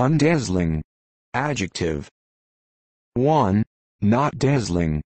Undazzling. Adjective. 1. Not dazzling.